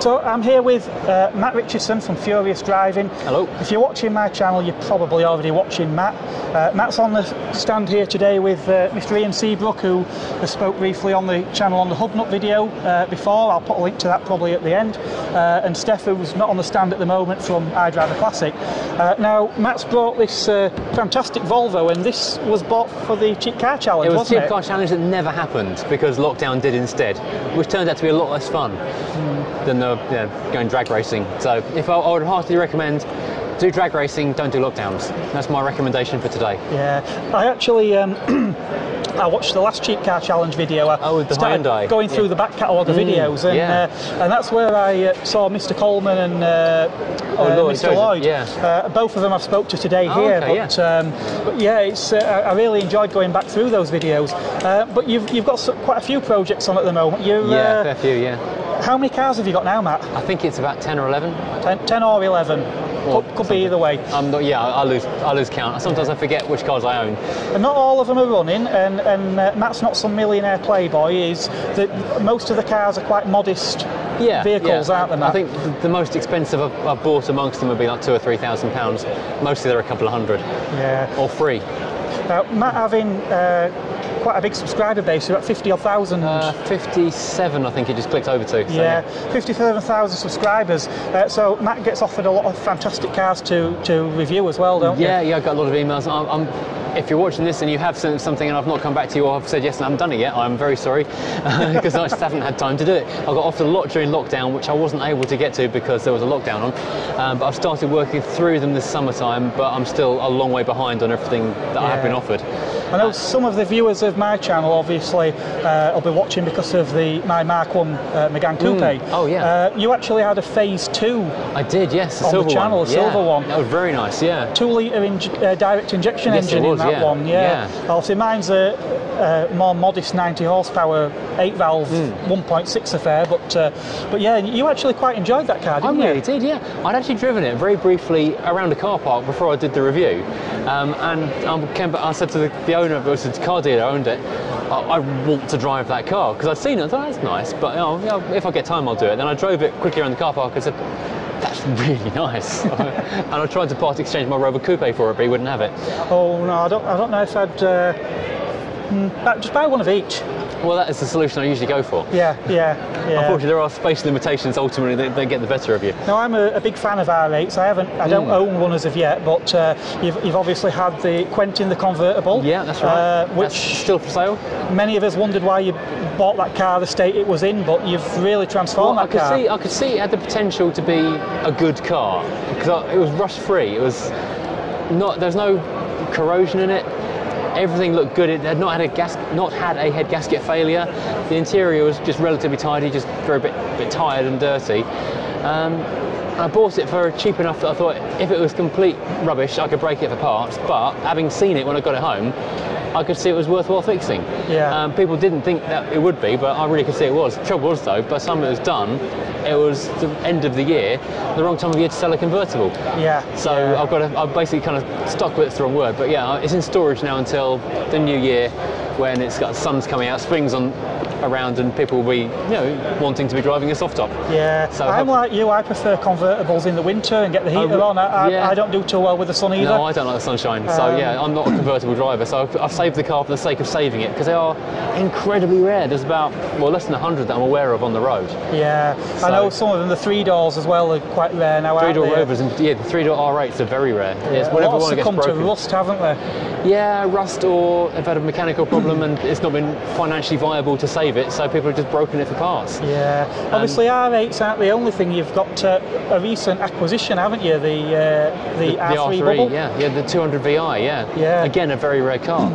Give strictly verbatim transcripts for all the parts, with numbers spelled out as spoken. So I'm here with uh, Matt Richardson from Furious Driving. Hello. If you're watching my channel, you're probably already watching Matt. Uh, Matt's on the stand here today with uh, Mister Ian Seabrook, who I spoke briefly on the channel on the Hubnut video uh, before. I'll put a link to that probably at the end. Uh, and Steph, who's not on the stand at the moment, from iDrive the Classic. Uh, now, Matt's brought this uh, fantastic Volvo, and this was bought for the Cheap Car Challenge, wasn't it? It was a Cheap Car Challenge that never happened, because lockdown did instead, which turned out to be a lot less fun mm. than the Yeah, going drag racing. So if I, I would heartily recommend, do drag racing, don't do lockdowns. That's my recommendation for today. Yeah, I actually um, I watched the last Cheap Car Challenge video. I oh, the started Hyundai. Going through yeah. the back catalogue of mm, videos, and yeah. uh, and that's where I uh, saw Mister Coleman and uh, oh, uh, Lord, Mister Lloyd. Yeah. Uh, both of them I've spoke to today oh, here. Okay, but, yeah. Um, but yeah, it's uh, I really enjoyed going back through those videos. Uh, but you've you've got some, quite a few projects on at the moment. You yeah, uh, fair few, yeah. How many cars have you got now, Matt? I think it's about ten or eleven. ten, ten or eleven. Or could could be either way. I'm not, yeah, I lose, I lose count. Sometimes I forget which cars I own. And not all of them are running, and, and uh, Matt's not some millionaire playboy. Is that most of the cars are quite modest yeah, vehicles, yeah. aren't they, Matt? I think the, the most expensive I've, I've bought amongst them would be like two or three thousand pounds. Mostly they're a couple of hundred. Yeah. Or free. Now, Matt having uh, quite a big subscriber base, about fifty odd thousand. Uh, fifty-seven, I think he just clicked over to. So yeah, yeah. fifty-seven thousand subscribers. Uh, so Matt gets offered a lot of fantastic cars to, to review as well, don't yeah, you? Yeah, yeah, I got a lot of emails. I'm, I'm If you're watching this and you have sent something and I've not come back to you, or I've said yes and I haven't done it yet, I'm very sorry, because I just haven't had time to do it. I got offered a lot during lockdown, which I wasn't able to get to because there was a lockdown on, um, but I've started working through them this summertime, but I'm still a long way behind on everything that yeah. I have been offered. I know some of the viewers of my channel, obviously, uh, will be watching because of the my Mark One uh, Mégane Coupe. Mm. Oh, yeah. Uh, you actually had a Phase Two. I did, yes. A on silver the channel, one. a yeah. silver one. That was very nice, yeah. Two-litre in, uh, direct injection yes, engine. It was. That yeah. one, yeah. yeah. Obviously, mine's a, a more modest ninety horsepower, eight valve, mm. one point six affair. But uh, but yeah, you actually quite enjoyed that car, didn't I you? I really did, yeah. I'd actually driven it very briefly around a car park before I did the review, um, and I, came back, I said to the, the owner of it, the car dealer owned it, I, I want to drive that car because I'd seen it. I thought that's nice, but you know, if I get time, I'll do it. Then I drove it quickly around the car park and said, that's really nice. And I tried to part exchange my Rover Coupe for it, but he wouldn't have it. Oh no, I don't, I don't know if I'd... Uh, just buy one of each. Well, that is the solution I usually go for. Yeah, yeah, yeah. Unfortunately, there are space limitations. Ultimately, they, they get the better of you. Now, I'm a, a big fan of R eights. I haven't, I don't mm. own one as of yet, but uh, you've, you've obviously had the Quentin, the convertible. Yeah, that's right. Uh, which that's still for sale. Many of us wondered why you bought that car, the state it was in, but you've really transformed well, that I could car. See, I could see it had the potential to be a good car because it was rust-free. It was not. There's no corrosion in it. Everything looked good. It had not had a gas, not had a head gasket failure. The interior was just relatively tidy, just very a bit, bit tired and dirty. Um, I bought it for cheap enough that I thought if it was complete rubbish, I could break it for parts. But having seen it when I got it home, I could see it was worthwhile fixing. Yeah. Um, people didn't think that it would be, but I really could see it was. The trouble was though, by the time it was done, it was the end of the year, the wrong time of year to sell a convertible. Yeah. So yeah. I've got, a, I've basically kind of stuck with it, it's the wrong word, but yeah, it's in storage now until the new year when it's got sun's coming out, spring's on around, and people will be, you know, wanting to be driving a soft top. Yeah. So I'm like you. I prefer convertibles in the winter and get the heater oh, on. I, I, yeah. I don't do too well with the sun either. No, I don't like the sunshine. Um, so yeah, I'm not a convertible driver. So I've, I've saved the car for the sake of saving it because they are incredibly rare. There's about well less than a hundred that I'm aware of on the road. Yeah. So, I know some of them. The three doors as well are quite rare now. Three door Rovers and yeah, the three door R eights are very rare. Yeah. Yes, whatever one gets broken. Lots have come to rust, haven't they? Yeah, rust or they've had a mechanical problem and it's not been financially viable to save it, so people have just broken it for parts. Yeah, um, obviously R eights aren't the only thing. You've got uh, a recent acquisition, haven't you? The uh, the, the, R three, the R three bubble. Yeah, yeah, the two hundred V I. Yeah, yeah. Again, a very rare car.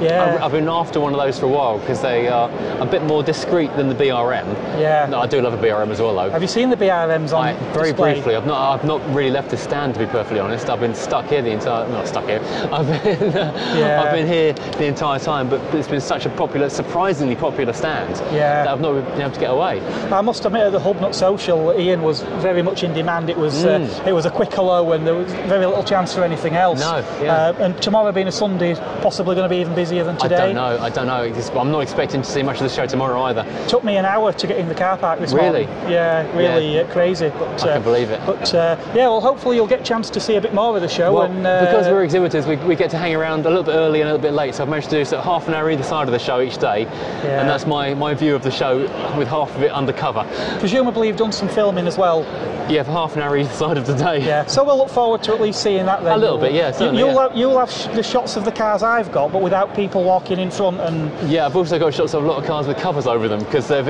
Yeah, I, I've been after one of those for a while because they are a bit more discreet than the B R M. Yeah, no, I do love a B R M as well, though. Have you seen the B R Ms on I, very display? briefly? I've not. I've not really left the stand, to be perfectly honest. I've been stuck here the entire. Not stuck here. I've been Yeah. I've been here the entire time, but it's been such a popular, surprisingly popular stand, yeah, that I've not been able to get away. I must admit, at the Hubnut Social, Ian was very much in demand. It was mm. uh, it was a quick hello, and there was very little chance for anything else. No. Yeah. Uh, and tomorrow being a Sunday, is possibly going to be even busier than today. I don't know. I don't know. It's, I'm not expecting to see much of the show tomorrow either. It took me an hour to get in the car park this really? morning. Yeah, really yeah. Uh, crazy. But, I uh, can believe it. But uh, yeah, well, hopefully you'll get a chance to see a bit more of the show. Well, and, uh, because we're exhibitors, we, we get to hang around a little bit early and a little bit late, so I've managed to do sort of half an hour either side of the show each day, yeah, and that's my, my view of the show with half of it undercover. Presumably you've done some filming as well? Yeah, for half an hour each side of the day. Yeah, so we'll look forward to at least seeing that then. A little bit, yeah, certainly. You'll, yeah. Have, you'll have sh the shots of the cars I've got, but without people walking in front and... Yeah, I've also got shots of a lot of cars with covers over them, because they've...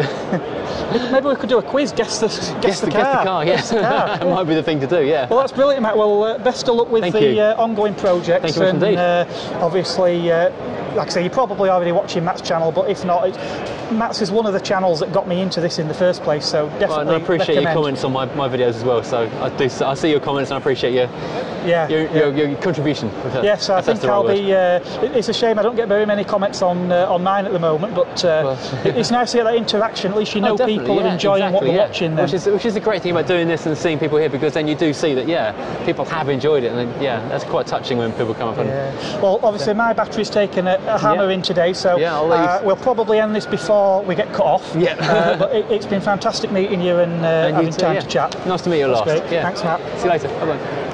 Maybe we could do a quiz, guess the, guess guess the, the car. Guess the car, yes. Yeah. That yeah. might be the thing to do, yeah. Well, that's brilliant, Matt. Well, uh, best of luck with Thank the uh, ongoing projects. Thank you and, indeed. Uh, obviously, uh, like I say, you're probably already watching Matt's channel, but if not, it's, Matt's is one of the channels that got me into this in the first place, so definitely well, and I appreciate recommend. your comments on my, my videos as well, so I do. I see your comments and I appreciate your, yeah, your, yeah. your, your contribution. Yes, yeah, so I think I'll right be, uh, it's a shame I don't get very many comments on, uh, on mine at the moment, but uh, well, yeah. it's nice to get that interaction, at least you know oh, people yeah, are enjoying exactly, what they're yeah. watching. Which is, which is the great thing about doing this and seeing people here, because then you do see that, yeah, people have enjoyed it, and then, yeah, that's quite touching when people come up and... Yeah. Well, obviously my battery's taken a, a hammer yeah. in today, so yeah, uh, we'll probably end this before we get cut off. Yeah. Uh, but it, it's been fantastic meeting you and, uh, and you having too, time yeah. to chat. Nice to meet you. That's last. Great. Yeah. Thanks, Matt. See you later. Bye-bye.